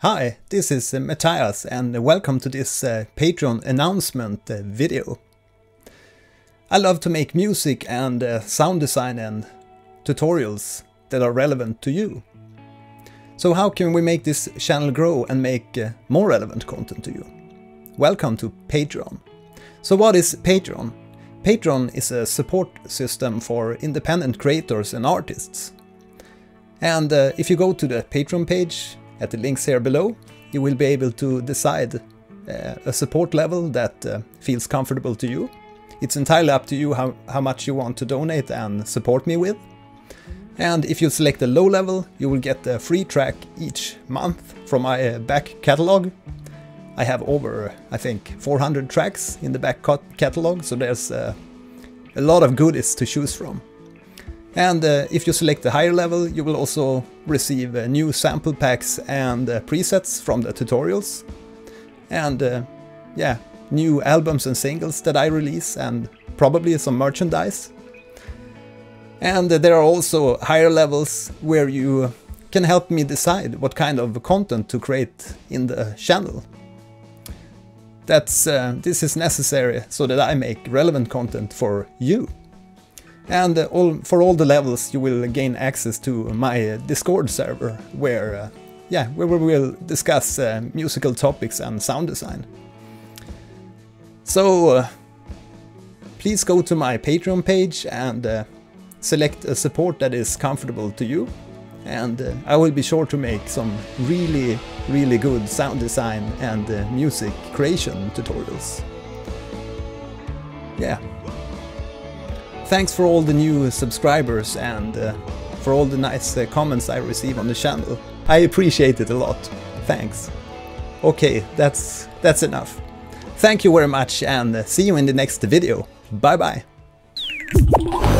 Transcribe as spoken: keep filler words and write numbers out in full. Hi, this is uh, Mattias and welcome to this uh, Patreon announcement uh, video. I love to make music and uh, sound design and tutorials that are relevant to you. So how can we make this channel grow and make uh, more relevant content to you? Welcome to Patreon. So what is Patreon? Patreon is a support system for independent creators and artists. And uh, if you go to the Patreon page, at the links here below, you will be able to decide uh, a support level that uh, feels comfortable to you. It's entirely up to you how, how much you want to donate and support me with. And if you select a low level, you will get a free track each month from my uh, back catalog. I have over, I think, four hundred tracks in the back catalog, so there's uh, a lot of goodies to choose from. And uh, if you select a higher level, you will also receive uh, new sample packs and uh, presets from the tutorials. And uh, yeah, new albums and singles that I release and probably some merchandise. And uh, there are also higher levels where you can help me decide what kind of content to create in the channel. That's, uh, this is necessary so that I make relevant content for you. And all, for all the levels you will gain access to my Discord server, where, uh, yeah, where we will discuss uh, musical topics and sound design. So uh, please go to my Patreon page and uh, select a support that is comfortable to you. And uh, I will be sure to make some really, really good sound design and uh, music creation tutorials. Yeah. Thanks for all the new subscribers and uh, for all the nice uh, comments I receive on the channel. I appreciate it a lot. Thanks. Okay, that's that's enough. Thank you very much and see you in the next video. Bye bye.